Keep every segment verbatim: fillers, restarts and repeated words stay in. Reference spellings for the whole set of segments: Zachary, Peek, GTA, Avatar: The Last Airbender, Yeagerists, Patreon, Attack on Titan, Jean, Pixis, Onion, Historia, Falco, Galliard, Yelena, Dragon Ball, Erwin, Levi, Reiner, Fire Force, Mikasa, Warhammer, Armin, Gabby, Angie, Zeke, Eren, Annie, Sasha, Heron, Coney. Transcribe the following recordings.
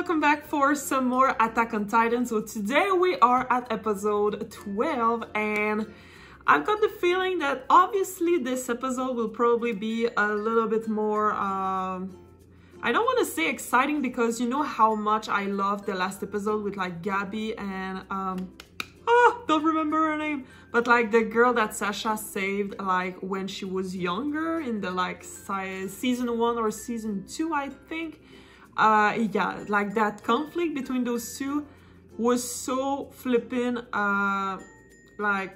welcome back for some more Attack on Titan. So today we are at episode twelve, and I've got the feeling that obviously this episode will probably be a little bit more, um, I don't want to say exciting, because you know how much I loved the last episode with like Gabby and, um, oh, don't remember her name, but like the girl that Sasha saved like when she was younger in the like season one or season two, I think. Uh, yeah, like that conflict between those two was so flippin' uh, like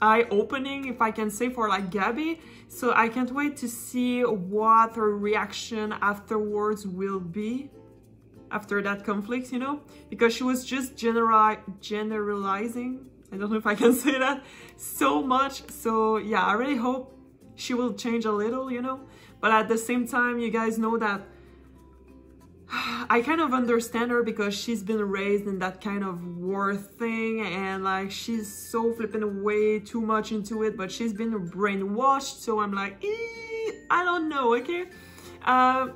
eye-opening, if I can say, for like Gabby. So I can't wait to see what her reaction afterwards will be after that conflict, you know, because she was just general generalizing, I don't know if I can say that, so much. So yeah, I really hope she will change a little, you know, but at the same time, you guys know that I kind of understand her, because she's been raised in that kind of war thing, and like she's so flipping way too much into it, but she's been brainwashed. So I'm like, I don't know, okay? Uh,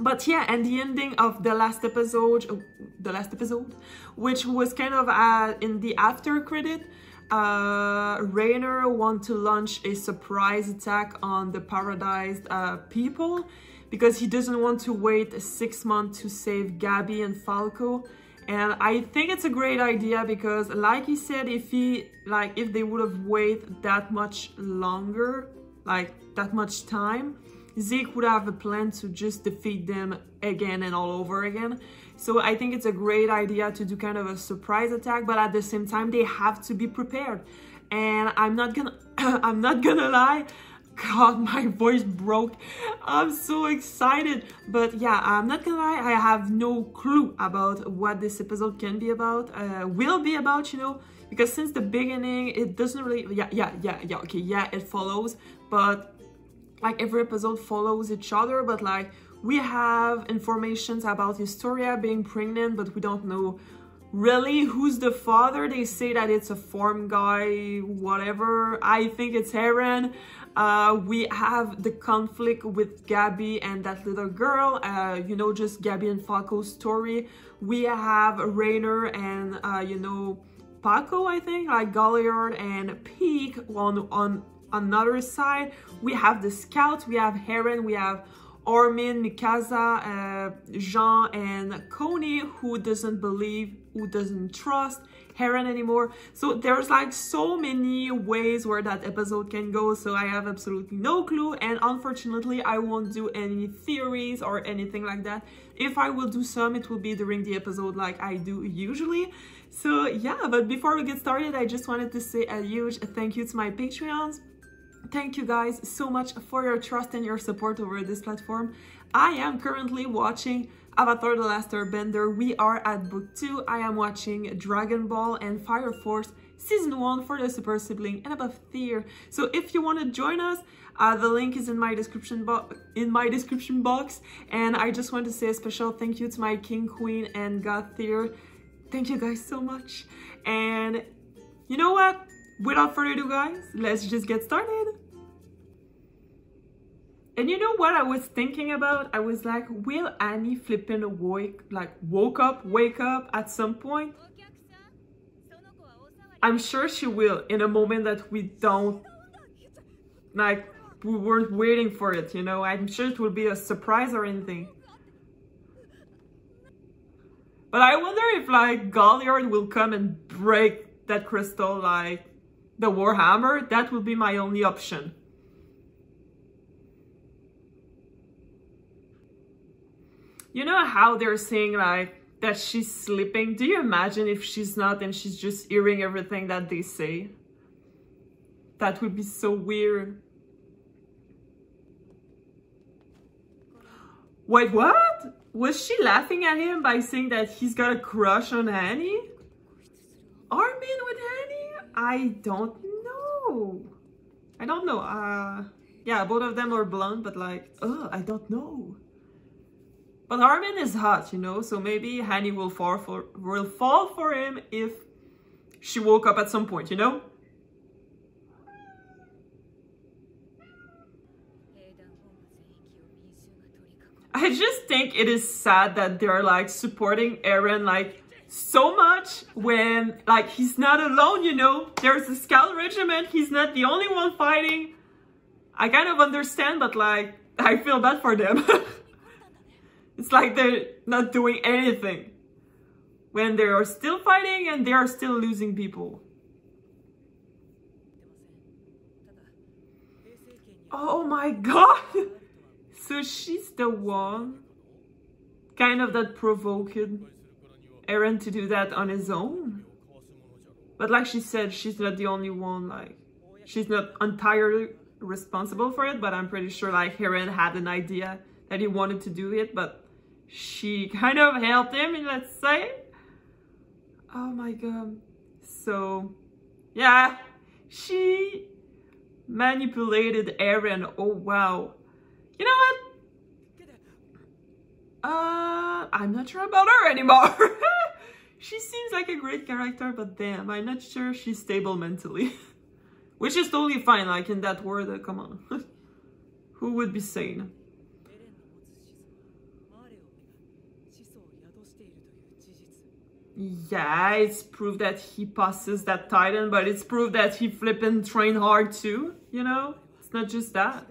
but yeah, and the ending of the last episode, the last episode, which was kind of uh, in the after credit, uh, Reiner wanted to launch a surprise attack on the Paradise uh, people, because he doesn't want to wait six months to save Gabby and Falco. And I think it's a great idea, because like he said, if he like if they would have waited that much longer, like that much time, Zeke would have a plan to just defeat them again and all over again. So I think it's a great idea to do kind of a surprise attack, but at the same time they have to be prepared. And I'm not gonna I'm not gonna lie, God, my voice broke. I'm so excited. But yeah, I'm not gonna lie, I have no clue about what this episode can be about, uh, will be about, you know, because since the beginning, it doesn't really, yeah, yeah, yeah, yeah, okay, yeah, it follows, but like every episode follows each other, but like we have informations about Historia being pregnant, but we don't know really who's the father. They say that it's a farm guy, whatever. I think it's Eren. Uh, we have the conflict with Gabby and that little girl, uh, you know, just Gabby and Falco's story. We have Reiner and, uh, you know, Paco, I think, like Galliard and Peek on, on another side. We have the scouts, we have Heron, we have Armin, Mikasa, uh, Jean and Coney, who doesn't believe, who doesn't trust Heron anymore. So there's like so many ways where that episode can go, so I have absolutely no clue, and unfortunately I won't do any theories or anything like that. If I will do some, it will be during the episode like I do usually. So yeah, but before we get started, I just wanted to say a huge thank you to my Patreons. Thank you guys so much for your trust and your support over this platform. I am currently watching Avatar: The Last Airbender. We are at book two. I am watching Dragon Ball and Fire Force season one for the super sibling and above tier. So if you want to join us, uh, the link is in my description box. In my description box. And I just want to say a special thank you to my King, Queen, and God tier. Thank you guys so much. And you know what? Without further ado, guys, let's just get started. And you know what I was thinking about? I was like, will Annie flippin' wake, like woke up, wake up at some point? I'm sure she will, in a moment that we don't, like, we weren't waiting for it, you know? I'm sure it will be a surprise or anything. But I wonder if, like, Galliard will come and break that crystal, like, the Warhammer. That would be my only option. You know how they're saying like that she's sleeping? Do you imagine if she's not and she's just hearing everything that they say? That would be so weird. Wait, what? Was she laughing at him by saying that he's got a crush on Annie? Armin with Annie? I don't know. I don't know. Uh, yeah, both of them are blonde, but like, oh, I don't know. But Armin is hot, you know, so maybe Hange will fall for will fall for him if she woke up at some point, you know? I just think it is sad that they're like supporting Eren like so much when like he's not alone, you know. There's a scout regiment, he's not the only one fighting. I kind of understand, but like I feel bad for them. It's like they're not doing anything when they are still fighting and they are still losing people. Oh my god! So she's the one kind of that provoked Eren to do that on his own. But like she said, she's not the only one, like she's not entirely responsible for it, but I'm pretty sure like Eren had an idea that he wanted to do it, but she kind of helped him, let's say. Oh my god. So yeah, she manipulated Eren. Oh wow. You know what? Uh, I'm not sure about her anymore. She seems like a great character, but damn, I'm not sure she's stable mentally. Which is totally fine, like in that world, uh, come on. Who would be sane? Yeah, it's proof that he passes that Titan, but it's proof that he flippin' trained hard too, you know? It's not just that.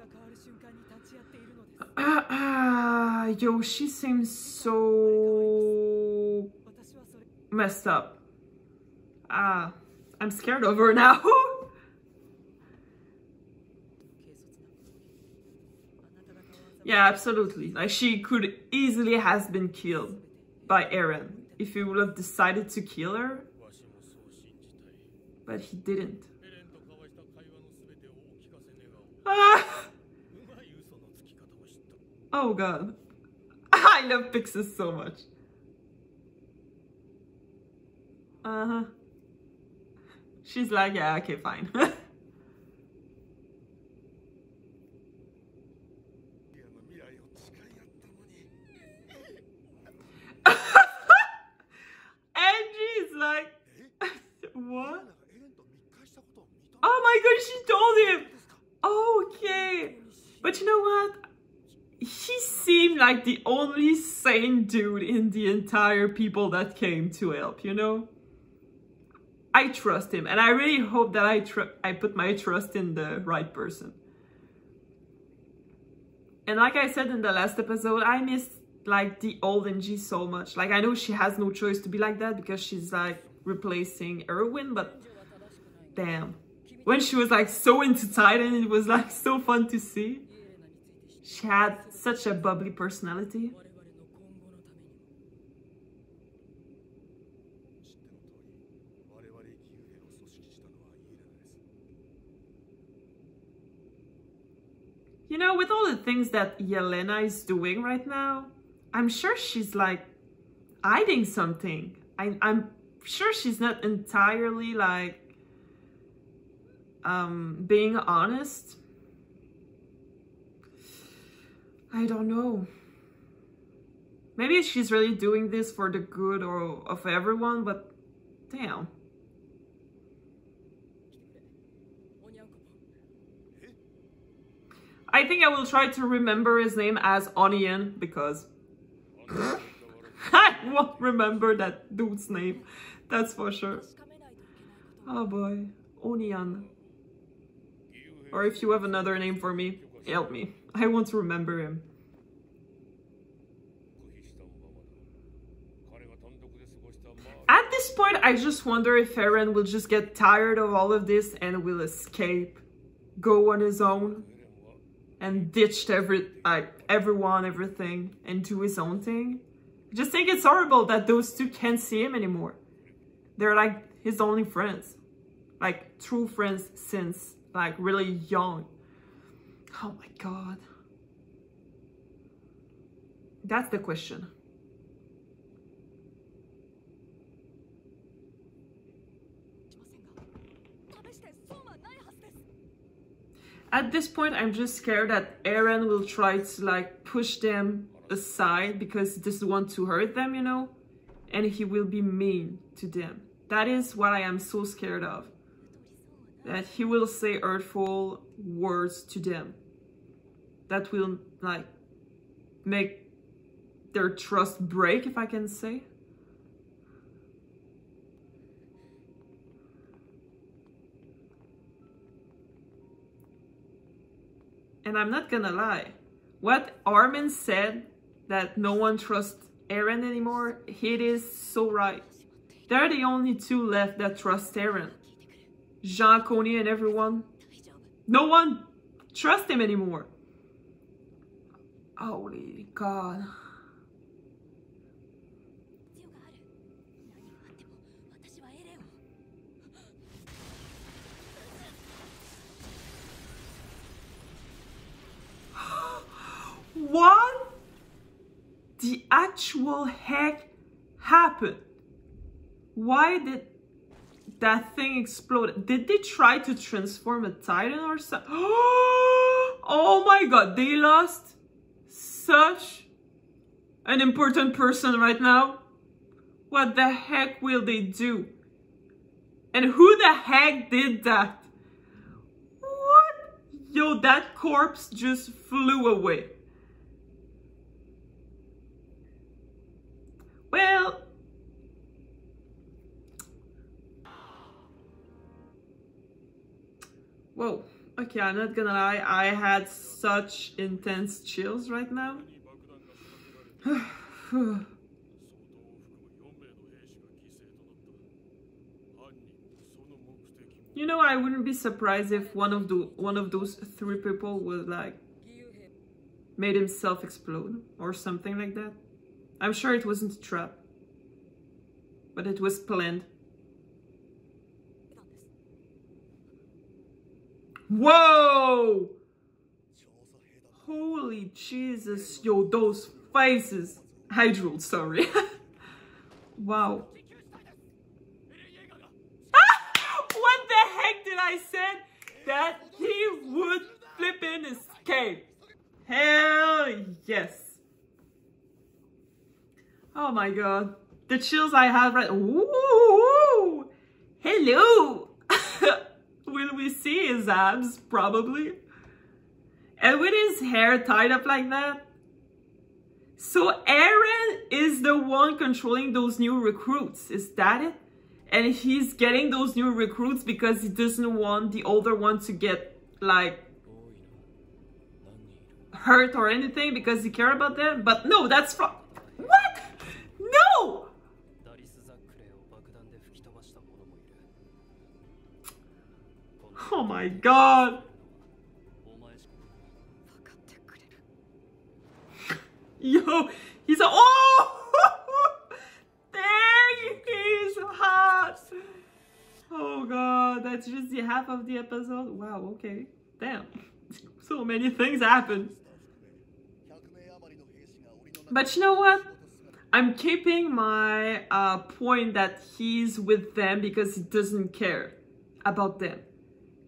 Uh, uh, yo, she seems so messed up. Ah, uh, I'm scared of her now. Yeah, absolutely. Like, she could easily has been killed by Eren if he would have decided to kill her, but he didn't. Ah! Oh god, I love Pixis so much. Uh-huh. She's like, yeah, okay, fine. Angie's like, what? Oh my god, she told him! Okay, but you know what? He seemed like the only sane dude in the entire people that came to help, you know? I trust him, and I really hope that I tr I put my trust in the right person. And like I said in the last episode, I miss like the old Angie so much. Like, I know she has no choice to be like that because she's like replacing Erwin, but damn. When she was like so into Titan, it was like so fun to see. She had such a bubbly personality. You know, with all the things that Yelena is doing right now, I'm sure she's like hiding something. I, I'm sure she's not entirely like um, being honest. I don't know. Maybe she's really doing this for the good or of everyone, but damn. I think I will try to remember his name as Onion because I won't remember that dude's name. That's for sure. Oh boy, Onion. Or if you have another name for me, help me. I want to remember him. At this point, I just wonder if Eren will just get tired of all of this and will escape, go on his own, and ditch every, like, everyone, everything, and do his own thing. I just think it's horrible that those two can't see him anymore. They're like his only friends, like true friends since like really young. Oh my god. That's the question. At this point, I'm just scared that Eren will try to like push them aside because he doesn't want to hurt them, you know? And he will be mean to them. That is what I am so scared of. That he will say hurtful words to them. That will like make their trust break, if I can say. And I'm not gonna lie, what Armin said, that no one trusts Eren anymore, it is so right. They're the only two left that trust Eren. Jean, Coney, and everyone. No one trusts him anymore. Holy God. What the actual heck happened? Why did that thing explode? Did they try to transform a Titan or something? Oh my God, they lost such an important person right now. What the heck will they do? And who the heck did that? What? Yo, that corpse just flew away. Well, whoa, okay, I'm not gonna lie, I had such intense chills right now. You know, I wouldn't be surprised if one of the one of those three people was like made himself explode or something like that. I'm sure it wasn't a trap, but it was planned. Whoa! Holy Jesus, yo, those faces. I drooled, sorry. Wow. Ah! What the heck did I say? That he would flip and escape. Hell yes. Oh my God, the chills I have right. Ooh, hello. Will we see his abs? Probably. And with his hair tied up like that. So Eren is the one controlling those new recruits. Is that it? And he's getting those new recruits because he doesn't want the older one to get like hurt or anything because he cares about them. But no, that's from what? No! Oh my God! Yo, he's a- oh! Dang, he's hot! Oh God, that's just the half of the episode? Wow, okay. Damn. So many things happen. But you know what? I'm keeping my uh, point that he's with them because he doesn't care about them.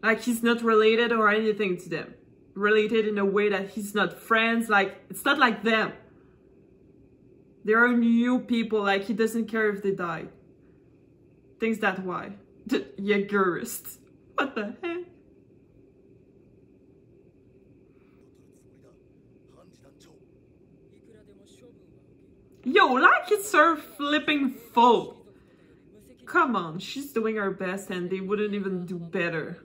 Like, he's not related or anything to them. Related in a way that he's not friends. Like, it's not like them. They are new people. Like, he doesn't care if they die. Thinks that why. The Yeagerists. What the heck? Yo, like it's her flipping fault. Come on, she's doing her best and they wouldn't even do better.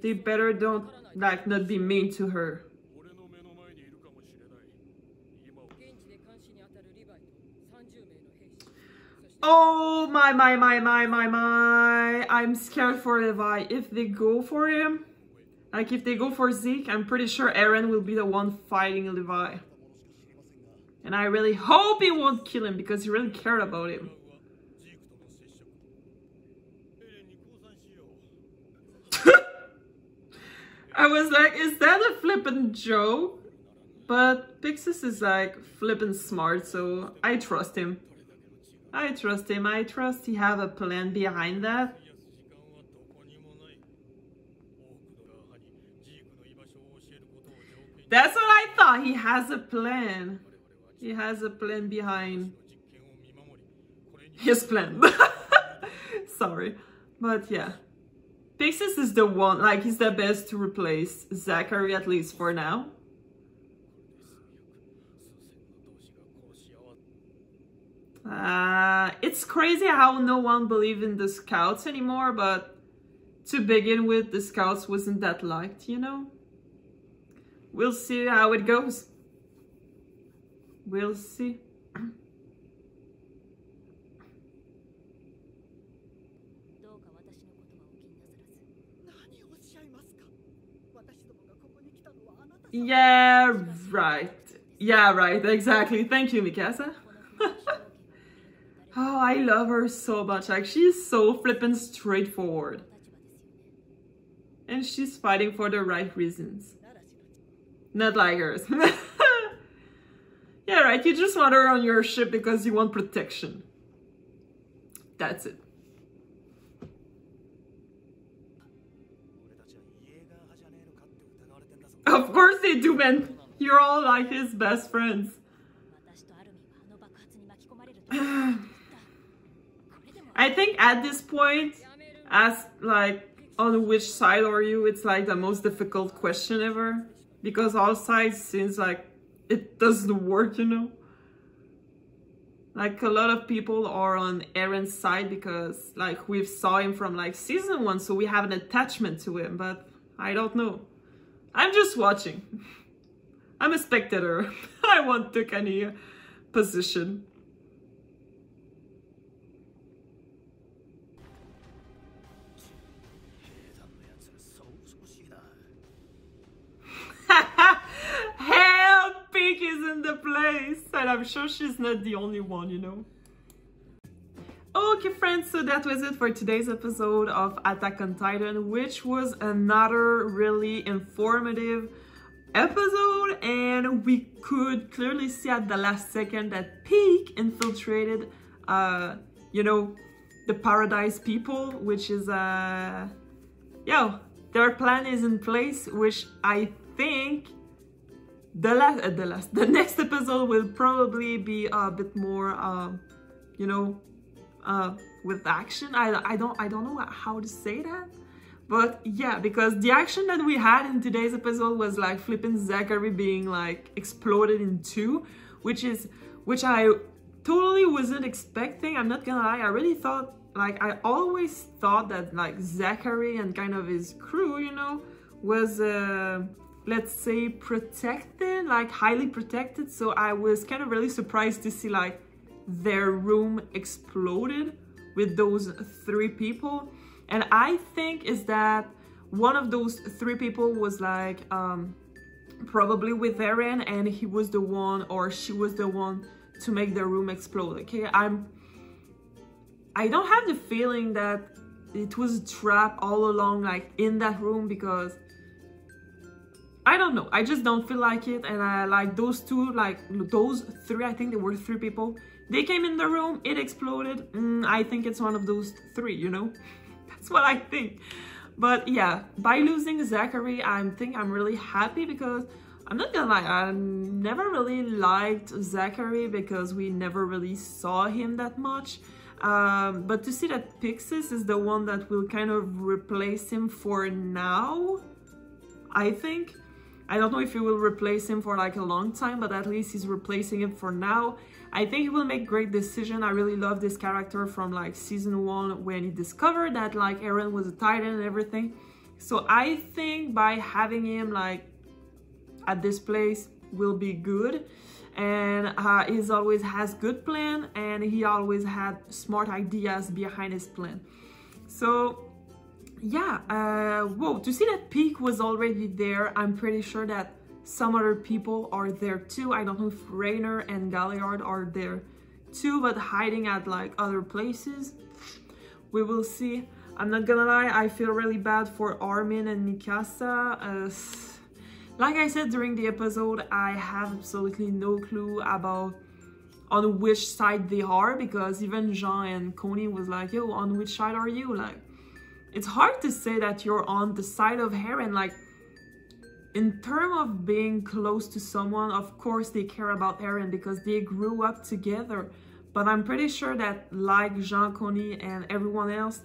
They better don't, like, not be mean to her. Oh my, my, my, my, my, my. I'm scared for Levi. If they go for him, like if they go for Zeke, I'm pretty sure Eren will be the one fighting Levi. And I really hope he won't kill him because he really cared about him. I was like, is that a flippin' joke? But Pixis is like flippin' smart, so I trust him. I trust him. I trust he have a plan behind that. That's what I thought. He has a plan. He has a plan behind his plan. Sorry. But yeah. Pixis is the one, like he's the best to replace Zachary, at least for now. Uh, it's crazy how no one believes in the Scouts anymore, but to begin with, the Scouts wasn't that liked, you know? We'll see how it goes. We'll see. Yeah, right. Yeah, right, exactly. Thank you, Mikasa. Oh, I love her so much. Like, she's so flippin' straightforward. And she's fighting for the right reasons. Not like hers. Yeah, right, you just want her on your ship because you want protection. That's it. Of course they do, man. You're all like his best friends. I think at this point, as like on which side are you, it's like the most difficult question ever. Because all sides seems like it doesn't work, you know? Like a lot of people are on Eren's side because like we've saw him from like season one, so we have an attachment to him, but I don't know. I'm just watching. I'm a spectator. I won't take any position. Hell, Peek is in the place, and I'm sure she's not the only one, you know. Okay, friends, so that was it for today's episode of Attack on Titan, which was another really informative episode, and we could clearly see at the last second that Peek infiltrated, uh, you know, the Paradise people, which is, uh, yo, their plan is in place, which I think the last, uh, the last, the next episode will probably be a bit more, um, you know, Uh, with action. I, I don't I don't know how to say that, but yeah, because the action that we had in today's episode was like flipping Zachary being like exploded in two, which is which I totally wasn't expecting. I'm not gonna lie, I really thought, like I always thought that like Zachary and kind of his crew, you know, was uh, let's say protected, like highly protected, so I was kind of really surprised to see like their room exploded with those three people. And I think is that one of those three people was like um probably with Eren, and he was the one or she was the one to make their room explode. Okay, I'm I don't have the feeling that it was a trap all along, like in that room, because I don't know, I just don't feel like it. And I like those two, like those three, I think there were three people. They came in the room, it exploded. Mm, I think it's one of those three, you know? That's what I think. But yeah, by losing Zachary, I think I'm really happy, because I'm not gonna lie, I never really liked Zachary because we never really saw him that much. Um, but to see that Pixis is the one that will kind of replace him for now, I think. I don't know if he will replace him for like a long time, but at least he's replacing him for now. I think he will make great decision. I really love this character from like season one when he discovered that like Eren was a Titan and everything. So I think by having him like at this place will be good. And uh, he always has good plan, and he always had smart ideas behind his plan. So yeah, uh, whoa, to see that Peek was already there, I'm pretty sure that some other people are there too. I don't know if Reiner and Galliard are there too, but hiding at like other places. We will see. I'm not gonna lie, I feel really bad for Armin and Mikasa. Uh, like I said during the episode, I have absolutely no clue about on which side they are, because even Jean and Coney was like, yo, on which side are you? Like, it's hard to say that you're on the side of Heron. Like, in terms of being close to someone, of course they care about Eren because they grew up together. But I'm pretty sure that like Jean, Coney and everyone else,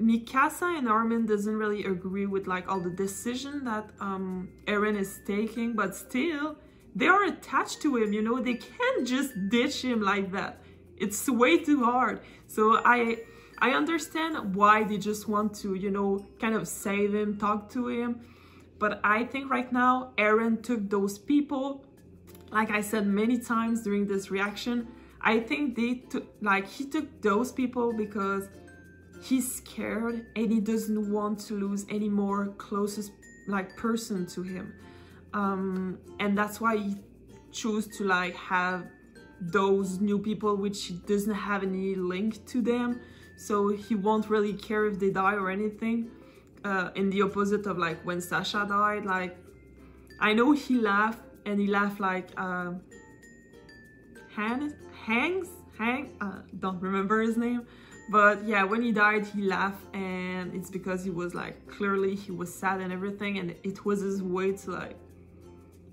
Mikasa and Armin doesn't really agree with like all the decision that um, Eren is taking, but still, they are attached to him, you know? They can't just ditch him like that. It's way too hard. So I I understand why they just want to, you know, kind of save him, talk to him. But I think right now, Eren took those people, like I said many times during this reaction, I think they took, like, he took those people because he's scared and he doesn't want to lose any more closest, like, person to him. Um, and that's why he chose to, like, have those new people, which he doesn't have any link to them. So he won't really care if they die or anything. Uh, in the opposite of, like, when Sasha died, like, I know he laughed, and he laughed like uh, Han Hangs Hang uh, don't remember his name, but yeah, when he died he laughed, and it's because he was, like, clearly he was sad and everything, and it was his way to, like,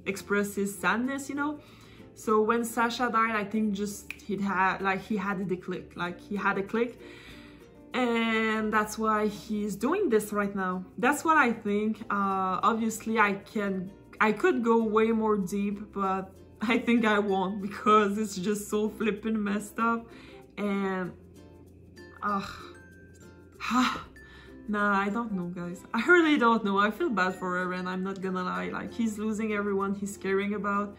express his sadness, you know. So when Sasha died, I think just he'd had like he had a click, like he had a click. And that's why he's doing this right now. That's what I think. Uh, obviously, I can, I could go way more deep, but I think I won't because it's just so flippin' messed up. And, ah, uh, nah, I don't know, guys. I really don't know. I feel bad for Eren. I'm not gonna lie. Like, he's losing everyone he's caring about,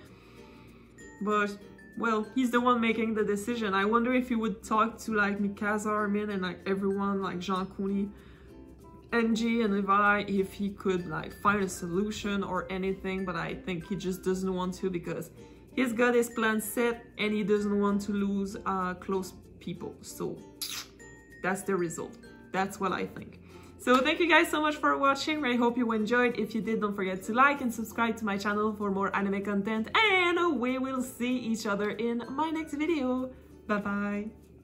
but. Well, he's the one making the decision. I wonder if he would talk to, like, Mikasa, Armin, and, like, everyone, like Jean, Coney, Angie, and Levi, if he could, like, find a solution or anything. But I think he just doesn't want to because he's got his plan set and he doesn't want to lose uh, close people. So that's the result. That's what I think. So thank you guys so much for watching. I hope you enjoyed. If you did, don't forget to like and subscribe to my channel for more anime content. And we will see each other in my next video. Bye bye.